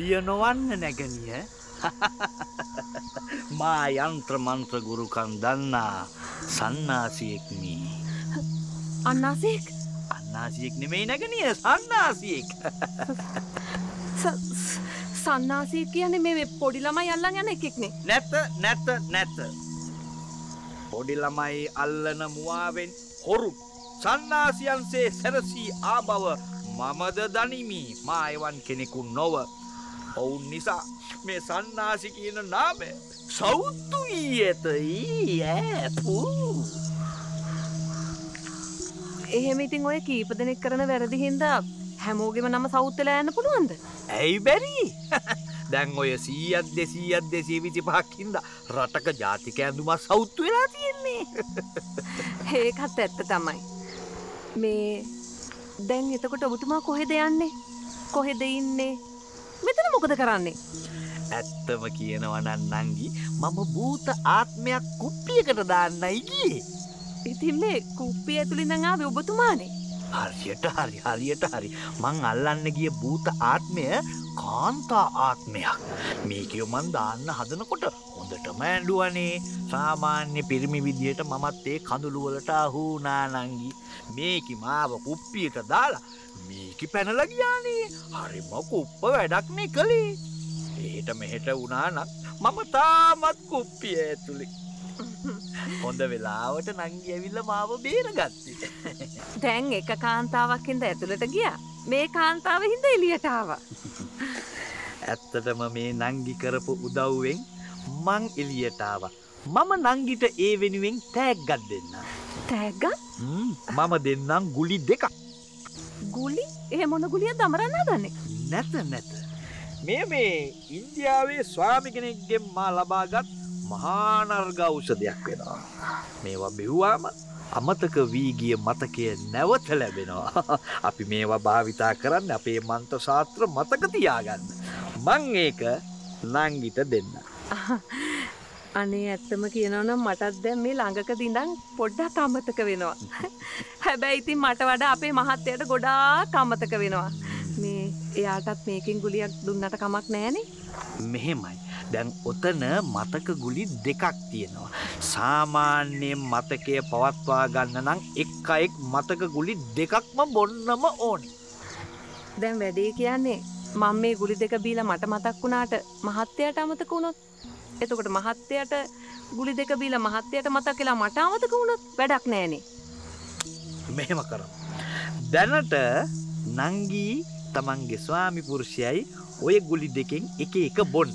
Pianoan neneganiye. Ma yantra mantra guru kandanna sannaasiyek mi? Annaasiyek? Annaasiyek nemeyi neganiye sannaasiyek. Sannaasiyek yani me podi lamai allan yana ekek ne? Netta. Podi lamai allana muaven horu. Sannaasiyan se serasi abava. मामदा दानी मी मायवान के निकुन्नोवा और निशा में सन्नासी की न नाम है साउथू ये तो ये पू ये मीटिंग वो की पता नहीं करने वैरादी हिंदा हैमोगे में नाम साउथ तेला है न पुलु अंदर ऐ बेरी दंगो ये सियाद देसी भी चिपाक हिंदा रातका जाती क्या दुमा साउथू राती है ने हे कहते तमाई मैं දැන් එතකොට ඔබතුමා කොහෙද යන්නේ කොහෙද ඉන්නේ මෙතන මොකද කරන්නේ ඇත්තම කියනවා නම් නංගි මම භූත ආත්මයක් කුප්පියකට දාන්නයි ගියේ ඉතින් මේ කුප්පිය ඇතුළෙන් නම් ආවේ ඔබතුමානේ හරියට හරි මං අල්ලන්න ගිය භූත ආත්මය කාන්තා ආත්මයක් මේකියෝ මං දාන්න හදනකොට හොඳටම ඇඬුවනේ සාමාන්‍ය පිරිමි විදියට මමත් ඒ කඳුළු වලට ආහු නා නංගි මේකි මාව කුප්පියට දාලා මේකි පැනලා ගියානේ හරිම කුප්ප වැඩක් නේ කලේ එහෙට මෙහෙට වුණා නම් මම තාමත් කුප්පිය ඇතුලේ හොඳ වෙලාවට නංගි ඇවිල්ලා මාව බේරගත්තේ දැන් එක කාන්තාවක් ඉඳ ඇතුලට ගියා මේ කාන්තාව හිඳ එළියට ආවා ඇත්තටම මේ නංගි කරපු උදව්වෙන් මං එළියට ආවා මම නංගිට ඒ වෙනුවෙන් තෑග්ගක් දෙන්න. තෑග්ග? මම දෙන්නම් ගුලි දෙකක්. ගුලි? එහෙ මොන ගුලියද අමරන්න හදන්නේ? නැත. මේ ඉන්දියාවේ ස්වාමි කෙනෙක්ගෙන් මා ලබාගත් මහා නර්ග ඖෂධයක් වෙනවා. මේවා බෙව්වාම අමතක වී ගිය මතකය නැවත ලැබෙනවා. අපි මේවා භාවිතා කරන්න අපේ මන්ත්‍ර ශාස්ත්‍ර මතක තියාගන්න. මං ඒක නංගිට දෙන්න. අනේ ඇත්තම කියනවා නම් මටත් දැන් මේ ළඟකදී ඉඳන් පොඩ්ඩක් අමතක වෙනවා. හැබැයි ඉතින් මට වඩා අපේ මහත්තයාට ගොඩාක් අමතක වෙනවා. මේ එයාටත් මේකෙන් ගුලියක් දුන්නට කමක් නැහැනේ. මෙහෙමයි. දැන් ඔතන මතක ගුලි දෙකක් තියෙනවා. සාමාන්‍ය මතකය පවත්වා ගන්න නම් එක්කෙක් මතක ගුලි දෙකක්ම බොන්නම ඕනේ. දැන් වැඩේ කියන්නේ මම මේ ගුලි දෙක බීලා මට මතක් වුණාට මහත්තයාට අමතක වුණොත් එතකොට මහත්තයාට ගුලි දෙක බීලා මහත්තයාට මතක් වෙලා මට අමතක වුණොත් වැඩක් නෑනේ. මෙහෙම කරමු. දැනට නංගි තමන්ගේ ස්වාමි පුරුෂයයි ඔය ගුලි දෙකෙන් එක බොන්න.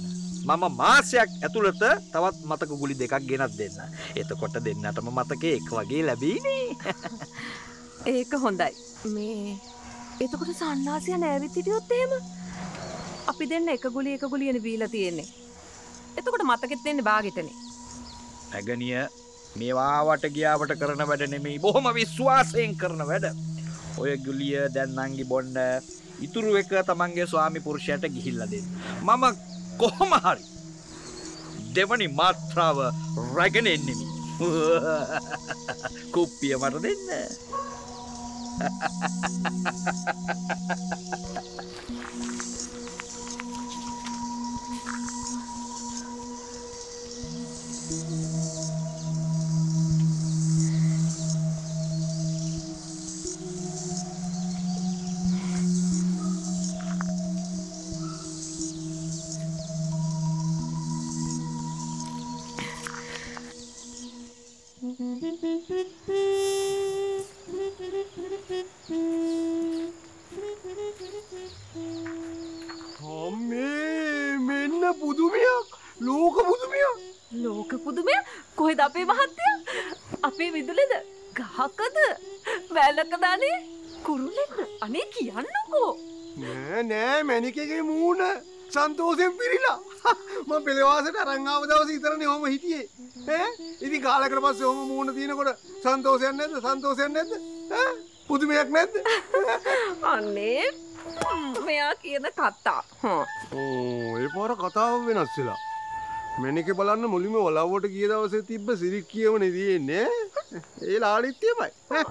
මම මාසයක් ඇතුළත තවත් මතක ගුලි දෙකක් ගෙනත් දෙන්න. එතකොට දෙන්නටම මතකේ එක වගේ ලැබීනේ. ඒක හොඳයි. මේ එතකොට සන්නාසිය නෑවිත් හිටියොත් එහෙම අපි දෙන්න එක ගුලියනේ බීලා තියෙන්නේ. එතකොට මතකෙත් දෙන්නේ බාගෙටනේ. නැගණිය මේවාවට ගියාවට කරන වැඩ නෙමෙයි බොහොම විශ්වාසයෙන් කරන වැඩ. ඔය ගුලිය දැන් නංගි බොන්න ඉතුරු එක තමන්ගේ ස්වාමි පුරුෂයාට ගිහිල්ලා දෙන්න. මම කොහොම හරි දෙවනි මාත්‍රාව රැගෙන එන්නේ මි. කුප්පිය මට දෙන්න. संतोषें पिरीला मैं पिलेवासे ना रंगावदाव सी तरह नहीं होम हिटिये हैं इधर काला करवा से होम मून तीन कोड संतोषें नेत हैं पुद्मे एक नेत अने मैं आ किया ना खाता हाँ ओ ये पारा खाता हुआ ना सिला मैंने के बालान ने मुली में वालावोट किया था वैसे तीब्बे सिरी किया वो नहीं दिए ने ये लाड़ी थी भाई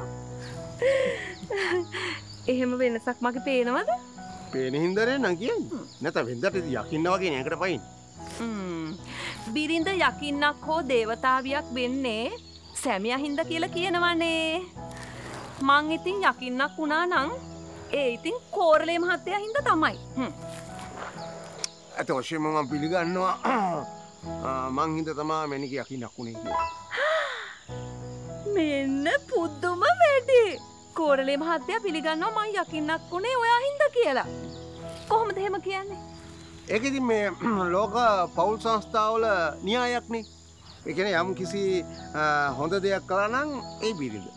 ये हमें बेनसक माँ के पेन वाले පේන හින්දරේ නම් කියන්නේ. නැත වෙන්දට යකින්න වගේ නේකට පයින්. බිරිඳ යකින්නක් හෝ දේවතාවියක් වෙන්නේ සැමියා හින්දා කියලා කියනවනේ. මං ඉතින් යකින්නක් වුණා නම් ඒ ඉතින් කෝරළේ මහත්තයා හින්දා තමයි. අත ඔෂේ මම පිළිගන්නවා. මං හින්දා තමයි මැනික යකින්නක් උනේ කියලා. මෙන්න පුදුම වැඩි. කෝරළේ මහත්තයා පිළිගන්නවා මං යකින්නක් උනේ ඔයා හින්දා කියලා. කොහොමද එහෙම කියන්නේ? ඒක ඉතින් මේ ලෝක පෞල් සංස්ථාවල න්‍යායක්නේ. ඒ කියන්නේ යම් කිසි හොඳ දෙයක් කළා නම් ඒ බිරිඳ.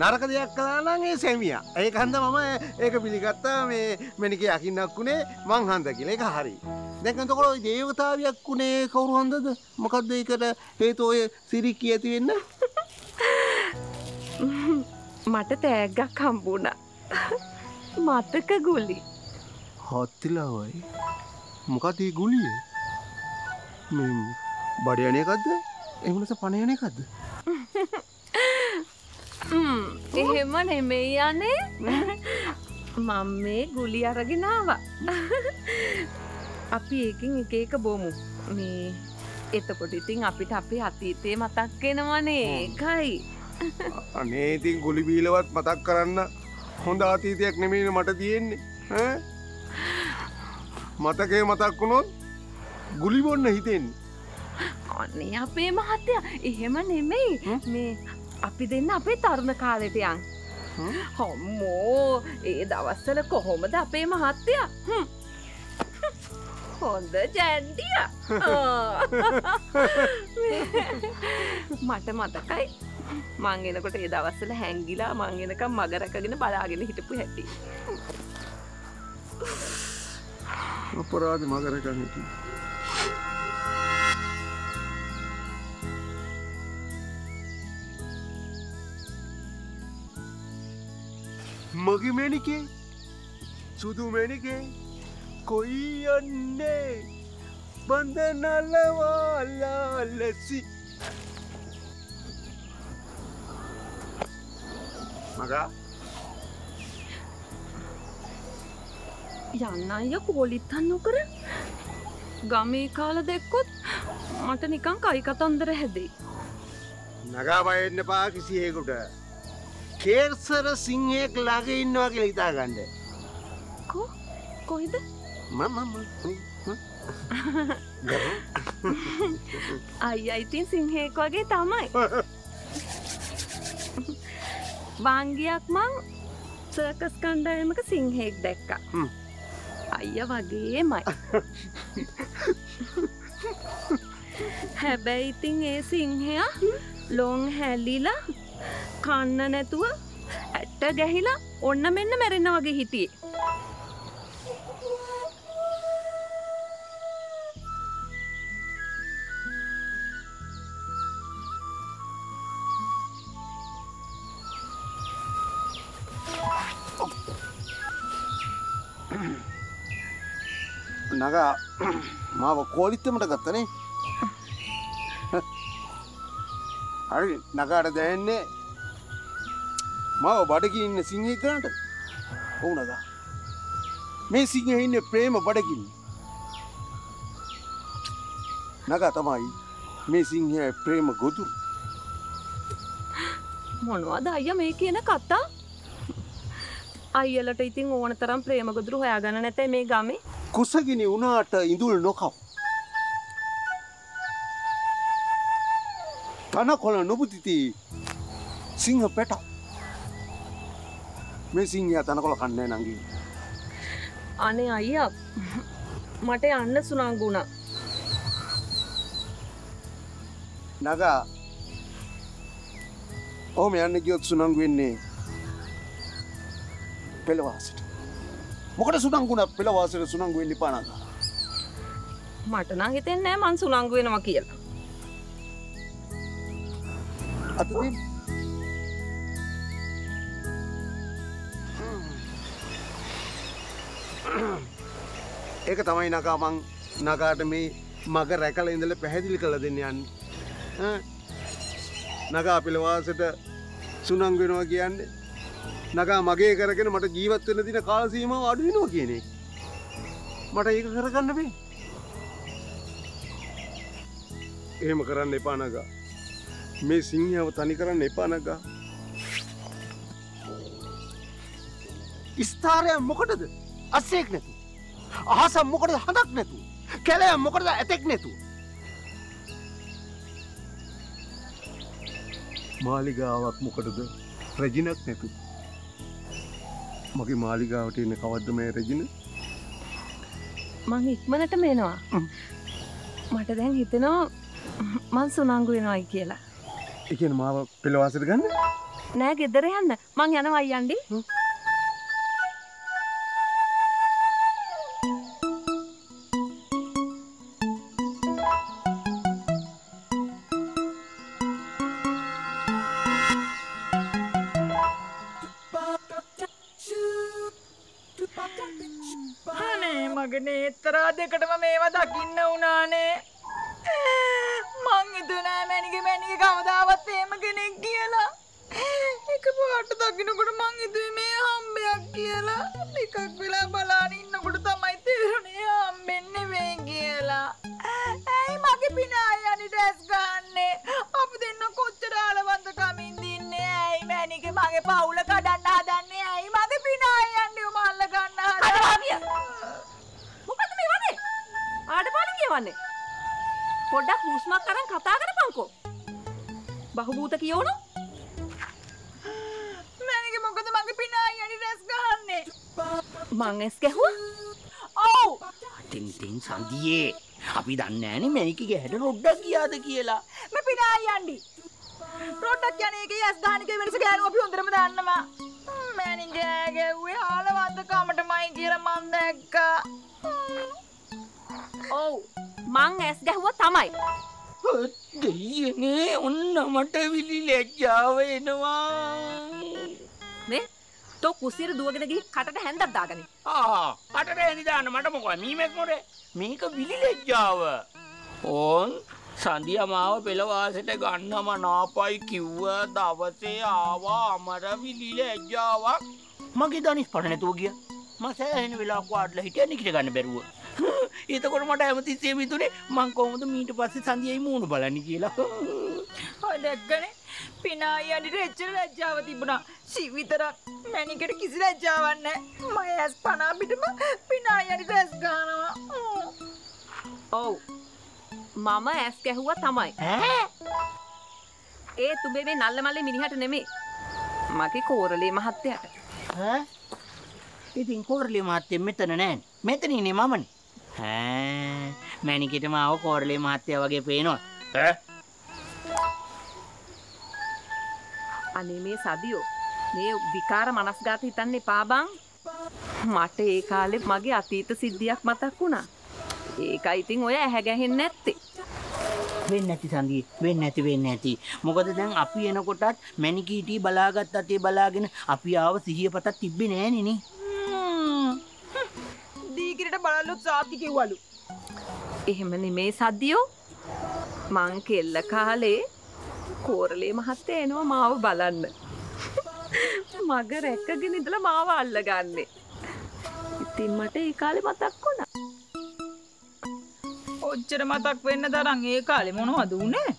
නරක දෙයක් කළා නම් ඒ සැමියා. ඒක හන්දා මම ඒක පිළිගත්තා මේ මෙනික යකින්නක් උනේ මං හන්දා කියලා. ඒක හරි. දැන් එතකොට දේවතාවියක් උනේ කවුරු හන්දද? මොකද්ද ඒකට හේතු ඔය සිරිකී ඇති වෙන්න? මට තෑග්ගක් හම්බුණා. මතක ගුලි. හොත්තිලවයි. මොකද ඒ ගුලිය? මේ බඩ යන එකක්ද? එහුනස පණ යන එකක්ද? එහෙම නෙමෙයි යන්නේ. මම මේ ගුලිය අරගෙන ආවා. අපි එකකින් එක එක බොමු. මේ එතකොට ඉතින් අපිට අපේ අතීතේ මතක් වෙනවනේ. ඒකයි. අනේ ඉතින් ගුලි බීලවත් මතක් කරන්න හොඳ අතීතයක් නෙමෙයි මට තියෙන්නේ. ඈ මතකේ මතක් වුණොත් ගුලි බොන්න හිතෙන්නේ. අනේ අපේ මහත්තයා එහෙම නෙමෙයි. මේ අපි දෙන්න අපේ තරුණ කාලේට යන්. අම්මෝ ඒ දවස්වල කොහොමද අපේ මහත්තයා? හොඳ ජැන්ඩියා. මට මතකයි. මං එනකොට ඒ දවස්වල හැංගිලා මං එනකම් මග රැකගෙන බලාගෙන හිටපු හැටි. අපරාධ මග රැකගෙන හිටියේ. මගේ මෙනිකේ සුදු මෙනිකේ කොයි යන්නේ බන්දනලවලා ලැසි මගා යන්න අය කෝලිත්තන් නොකර ගමේ කාලා දැක්කොත් මට නිකන් කයි කතන්දර හැදෙයි. නගා බය වෙන්න එපා කිසියෙකුට. කේසර සිංහෙක් ළඟ ඉන්නවා කියලා හිතා ගන්න. කොහෙද? මම අයියා ඉතින් සිංහෙක් වගේ තමයි. වාංගියක් මං සර්කස් කණ්ඩායමක සිංහෙක් දැක්කා. අයියා වගේමයි. හැබැයි ඉතින් ඒ සිංහයා ලොන් හැලිලා කන්න නැතුව ඇට ගැහිලා ඔන්න මෙන්න මැරෙන්න වගේ හිටියේ. නගා මාව කෝලිත්තමට ගත්තනේ. හරි නගාට දැනෙන්නේ මාව බඩගින් ඉන්න සිංහෙකට. ඔව් නගා. මේ සිංහෙ ඉන්නේ ප්‍රේම බඩගින්. නගා තමයි මේ සිංහේ ප්‍රේම ගොදුරු. මොනවද අයියා මේ කියන කතා? අයියලට ඉතින් ඕන තරම් ප්‍රේම ගොදුරු හොයාගන්න නැතේ මේ ගමේ. කුසගිනි වුණාට ඉඳුල් නොකව. තනකොළ නොබුතිති සිංහ පැටව. මේ සිංහයා තනකොළ කන්නේ නංගි. අනේ අයියා මට යන්න සුනංගු වුණා. නගා ඔහොම යන්න ගියොත් සුනංගු වෙන්නේ පෙළවාසට. මොකට සුනංගුණා පෙළවාසට සුනංගු වෙන්න එපා නංගා. මට නම් හිතෙන්නේ නැහැ මං සුනංගු වෙනවා කියලා. අතදී ඒක තමයි නගා මං නගාට මේ මග රැකලා ඉඳලා පැහැදිලි කරලා දෙන්න යන්නේ. නගා පෙළවාසට සුනංගු වෙනවා කියන්නේ නගා මගේ කරගෙන මට ජීවත් වෙන්න දින කාල සීමාව අඩු වෙනවා කියන එක. මට ඒක කරගන්න බෑ. එහෙම කරන්න එපා නගා. මේ සිංහයව තනි කරන්න එපා නගා. ස්ථාරය මොකටද? අස්සෙක් නැතු. අහස මොකටද හඳක් නැතු. කැලය මොකටද ඇතෙක් නැතු. මාලිගාවක් මොකටද? රජිනක් නැතු. මගේ මාලිගාවට එන කවද්ද මේ රජින? මං ඉක්මනටම එනවා. මට දැන් හිතෙනවා මං සුනංගු වෙනවායි කියලා. ඒ කියන්නේ මාව පෙළවාසයට ගන්න? නෑ ගෙදර යන්න. මං යනවා අයියන්ඩි. සඳියා මාව පෙළවාසයට ගන්නම නාපයි කිව්ව දවසේ ආවා අමර විලිලැජ්ජාවක් මගේ දනිස් පර නැතුව ගියා මම සෑහෙන වෙලාවක් වාඩිලා හිටියා නිකිට ගන්න බැරුව එතකොට මට හැමතිස්සෙම හිතුනේ මං කොහොමද මීට පස්සේ සඳියායි මූණ බලන්නේ කියලා ඔය දැක්කනේ පිනායි යන්නේ රෙච්චර ලැජ්ජාව තිබුණා සිවිතර මැනිකට කිසි ලැජ්ජාවක් නැහැ මම ඇස් පන අපිටම පිනායි යන්නේ ඇස් ගන්නවා ඔව් මම ඇස් ගැහුවා තමයි. ඈ? ඒ තුඹේ මේ නල්ලමල්ලේ මිනිහට නෙමෙයි. මගේ කෝරළේ මහත්තයාට. ඈ? ඉතින් කෝරළේ මහත්තයා මෙතන නෑ. මෙතනිනේ මමනේ. ඈ. මැනිකේටම ආව කෝරළේ මහත්තයා වගේ පේනවා. ඈ? අනේ මේ සදියෝ. මේ විකාර මනස්ගත හිතන්න එපා බං. මට ඒ කාලේ මගේ අතීත සිද්ධියක් මතක් වුණා. ඒකයි ඉතින් ඔය ඇහැ ගැහෙන්නේ නැත්තේ. වෙන්නේ නැති සංගී. වෙන්නේ නැති වෙන්නේ නැති. මොකද දැන් අපි එනකොටත් මැනිකීටි බලාගත් අතේ බලාගෙන අපි ආව සිහියපතක් තිබ්බේ නෑනේ නේ. දීගිරට බලලුත් සාති කිව්වලු. එහෙම නෙමේ සද්දියෝ. මං කෙල්ල කාලේ කෝරළේ මහත්තයා එනවා මාව බලන්න. මග රැකගෙන ඉඳලා මාව අල්ලගන්නේ. ඉතින් මට ඒ කාලේ මතක් වුණා. ඔච්චර මතක් වෙන්න තරම් ඒ කාලේ මොනවද උනේ?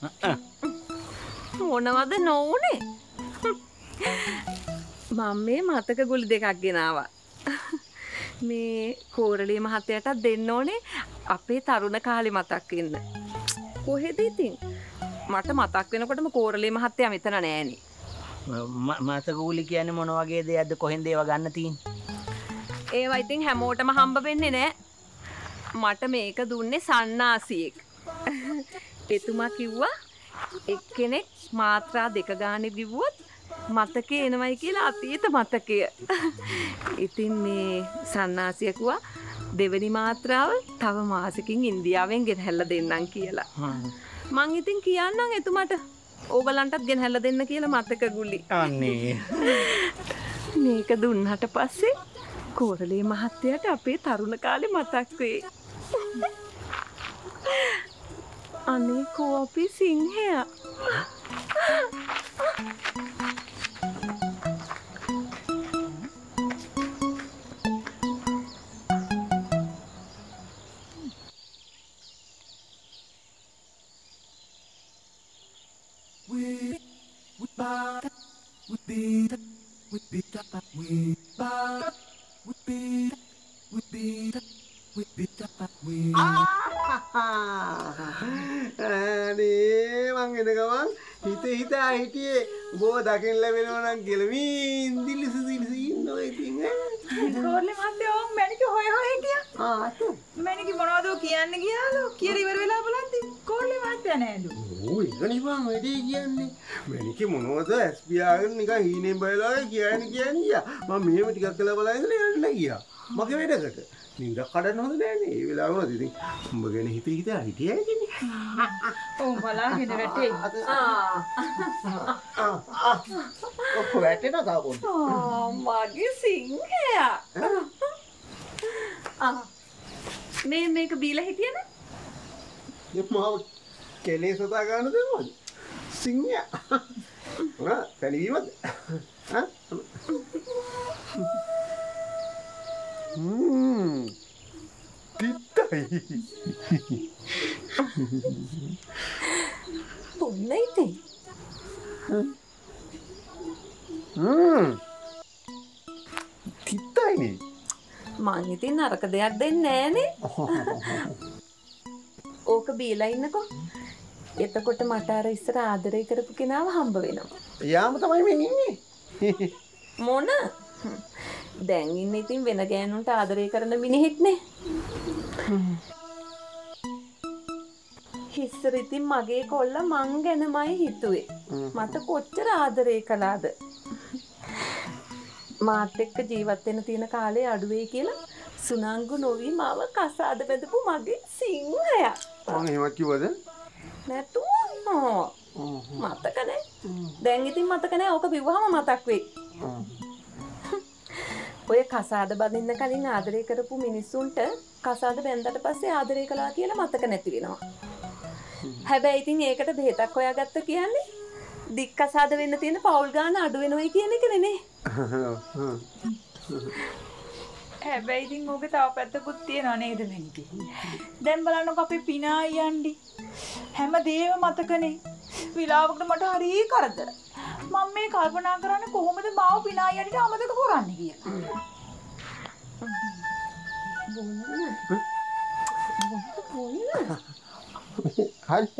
මොනවද නොඋනේ? මම මේ මතක ගුලි දෙකක් ගෙනාවා. මේ කෝරළේ මහත්තයාට දෙන්න ඕනේ අපේ තරුණ කාලේ මතක් වෙන්න. කොහෙද ඉතින්? මට මතක් වෙනකොටම කෝරළේ මහත්තයා මෙතන නෑනේ. මතක ගුලි කියන්නේ මොන වගේ දෙයක්ද? කොහෙන්ද ඒවා ගන්න තියෙන්නේ? ඒවා ඉතින් හැමෝටම හම්බ වෙන්නේ නෑ. මට මේක දුන්නේ සන්නාසියෙක්. එතුමා කිව්වා එක්කෙනෙක් මාත්‍රා දෙක ගානේ බිව්වොත් මතකේ එනවයි කියලා අතීත මතකය. ඉතින් මේ සන්නාසිය කිව්වා දෙවෙනි මාත්‍රාව තව මාසෙකින් ඉන්දියාවෙන් ගෙනහැල්ලා දෙන්නම් කියලා. මං ඉතින් කියන්නම් එතුමාට ඕගලන්ටත් ගෙනහැල්ලා දෙන්න කියලා මතක ගුලි. අනේ. මේක දුන්නට පස්සේ කෝරළේ මහත්තයාට අපේ තරුණ කාලේ මතක් වේ. අනේ කෝපි සිංහයා मैंने की बना दो किया नहीं किया लो किया रिवर वेला बुलाती कोले बात है ना वो इधर ही बांग है ये किया नहीं मैंने की मनो तो एसपीआर ने कहा ही नहीं बोला किया नहीं या मम्मी ये मत क्या कला बोला इसलिए नहीं किया मगे बेटा करते नहीं रखा डर होता है नहीं वेला वो दीदी मगे नहीं तो इधर आई थी ओ भला के बेटे ओ बैठे ना था बोल ओ मागी सिंह है मैं बीला ही थी ना ये माँ केले सता गाने दे मुझे सिंगिया ना तनी मत हाँ तिताई बोल नहीं थे तिताई नहीं मांगी थी नरक दे यार देन नैने ओक बीला ही ना को ये तो कोट मटारे इस तरह आदरे कर पुकी ना हम बवे ना यार मतलब मैं मिनी मोना देंगी नहीं तीन बेना क्या नून टा आदरे करने मिनी हितने हिस्से तीन मागे कोल्ला मांगे ना माय हितुए माता कोच्चर आदरे कलाद මාත්‍රික ජීවත් වෙන තියෙන කාලේ අඩුවේ කියලා සුනංගු නොවි මාව කසාද බඳපු මගේ සිංහයා. මම එහෙමත් කිව්වද? නැතුණා. මතක නැහැ. දැන් ඉතින් මතක නැහැ. ඕක බිව්වහම මතක් වෙයි. ඔය කසාද බඳින්න කලින් ආදරය කරපු මිනිස්සුන්ට කසාද බැඳලා පස්සේ ආදරය කළා කියලා මතක නැති වෙනවා. හැබැයි ඉතින් ඒකට බෙහෙතක් හොයාගත්ත කියන්නේ දික් කසාද වෙන්න තියෙන පෞල් ගාන අඩු වෙනවයි කියන එක නෙමෙයි. හැබැයි ඉතින් ඔබ තව පැත්තකුත් තියනවා නේද මිනිකේ? දැන් බලන්නකො අපි පිනා යන්නේ. හැමදේම මතකනේ. විලාවකට මට හරිය කරදර. මම මේ කල්පනා කරන්නේ කොහොමද මාව පිනා යන්නට අමතක කරන්නේ කියලා. හරි.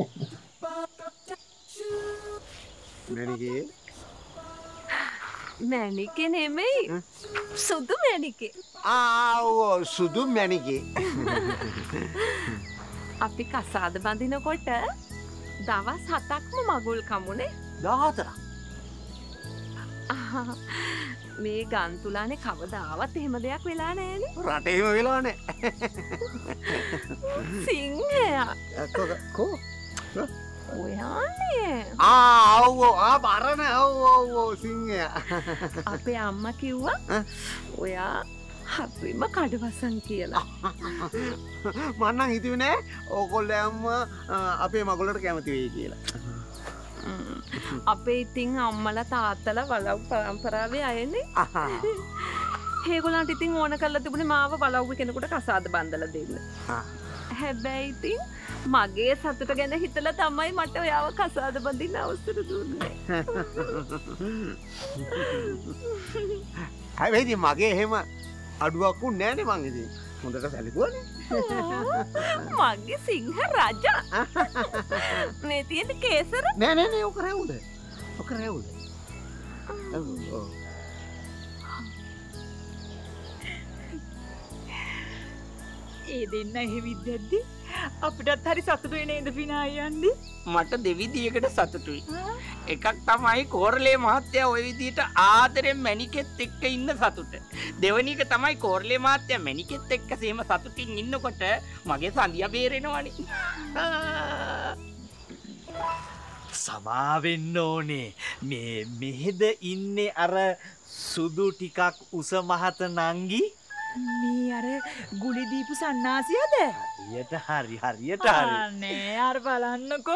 मैनिके मैनिके नहीं मैं सुधु मैनिके आओ सुधु मैनिके आपके कसाद बांधीनो कोटा दावा साताक मो मागुल कामुने दाहतरा मैं गांतुला ने खावा दावा तेहमदिया कुला ने राते में कुला ने सिंह है को वो यहाँ नहीं आ वो आ बारा ना वो सिंगिया आपे आम्मा क्यों हुआ वो यार हाथी में काटवासंग किया ला मानना ही तूने ओकोले अम्मा आपे मागोलर क्या मत हुई किया ला आपे इतिंग अम्मा ला तातला वाला परंपरा भी आये नहीं हे गोलांट इतिंग वो ना कल तो बुने मावा वाला वो भी किन्हें कोटा कासाद बांधला देल है बैठी मागे साथ तो कहने हितला तमाई मटे यावा कसाद बंदी ना उससे दूर नहीं है बैठी मागे है माँ अड़वा को नैने मांगे थे उनका क्या साली बोले मागे सिंह राजा नेती है न केसर नैने नहीं ओकर है उधर ये देना है विद्यार्थी अपना थारी साथ तो ये नहीं दफिना यानी मट्ट देवी दिए के साथ तो एकांता माही कोरले मात्या वो विधि टा आदरे मैनी के तिक के इन्ना साथ उटे देवनी के तमाही कोरले मात्या मैनी के तिक का सेम साथ उटे इन्नो कोटे मागे सांधिया बेरे ना वाणी समावेन्नो ने मैं मेहद इन्ने अरे सुधु टिकाक उसे महत नांगी मैं यारे गुली दीपु सन्नासिया दे ये टा हरी ने यार बालान को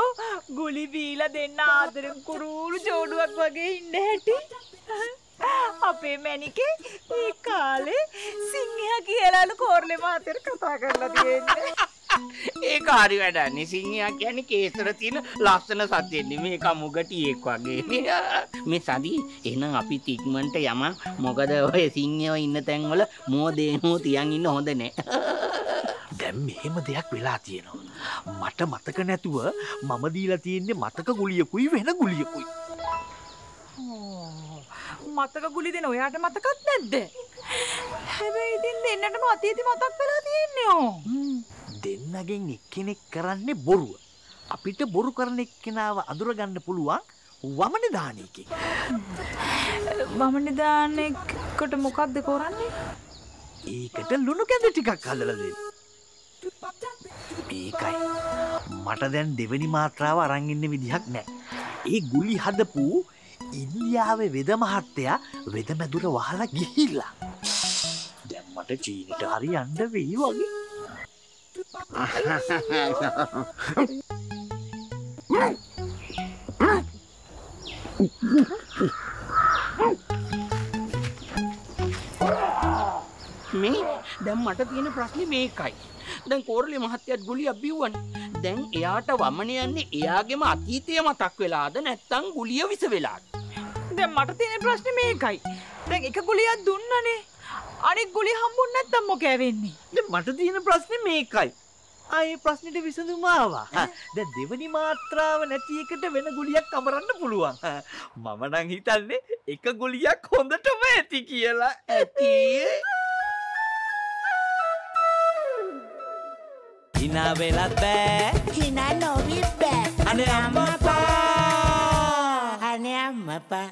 गुली बीला देना आदरे कुरूल जोड़वक वगे हिंडे हटी अपे मैंने के ये काले सिंगिया की ऐलाल कोरले मातेर कथा कर लगी है ඒ කාර්ය වැඩ නිසින්ියා කියන්නේ කේසර තියෙන ලස්සන සද්දෙන්නේ මේක මුගටියෙක් වගේ මේ සදි එහෙනම් අපි ටික්මන්ට යම මොකද ඔය සිංහයෝ ඉන්න තැන්වල මොදේනෝ තියන් ඉන්න හොඳ නැහැ දැන් මෙහෙම දෙයක් වෙලා තියෙනවා මට මතක නැතුව මම දීලා තියෙන්නේ මතක ගුලියකුයි වෙන ගුලියකුයි මතක ගුලි දෙන ඔයාට මතකත් නැද්ද හැබැයි ඉතින් දෙන්නටම අතීතේ මතක් වෙලා තියෙන්නේ ඕ දෙන්නගෙන් එක්කෙනෙක් කරන්නේ බොරුව. අපිට බොරු කරන එක්කෙනාව අඳුර ගන්න පුළුවන් වමන දාන එකෙන්. වමන දාන එකට මොකක්ද කරන්නේ? ඒකට ලුණු කැඳ ටිකක් හදලා දෙන්න. ඒකයි. මට දැන් දෙවෙනි මාත්‍රාව අරන් ඉන්න විදිහක් නැහැ. ඒ ගුලි හදපු ඉන්දියාවේ වෙද මහත්තයා වෙද මැදුර වහලා ගිහිල්ලා. දැන් මට චීනෙට හරියන්න වෙයි වගේ. මේ දැන් මට තියෙන ප්‍රශ්නේ මේකයි. දැන් කෝරළේ මහත්තයාත් ගුලියක් බිව්වනේ. දැන් එයාට වමන යන්නේ එයාගේම අතීතය මතක් වෙලාද නැත්නම් ගුලිය විස වෙලාද? දැන් මට තියෙන ප්‍රශ්නේ මේකයි. දැන් එක ගුලියක් දුන්නනේ. අනිත් ගුලිය හම්බුනේ නැත්තම් මොකෑ වෙන්නේ? දැන් මට තියෙන ප්‍රශ්නේ මේකයි. ආයේ ප්‍රශ්නෙට විසඳුම ආවා. දැන් දෙවෙනි මාත්‍රාව නැති එකට වෙන ගුලියක් අමරන්න පුළුවන්. මම නම් හිතන්නේ එක ගුලියක් හොඳටම ඇති කියලා. ඇති. hina වෙලත් බෑ. hina නොවිත් බෑ. අනේ අම්මපා. අනේ අම්මපා.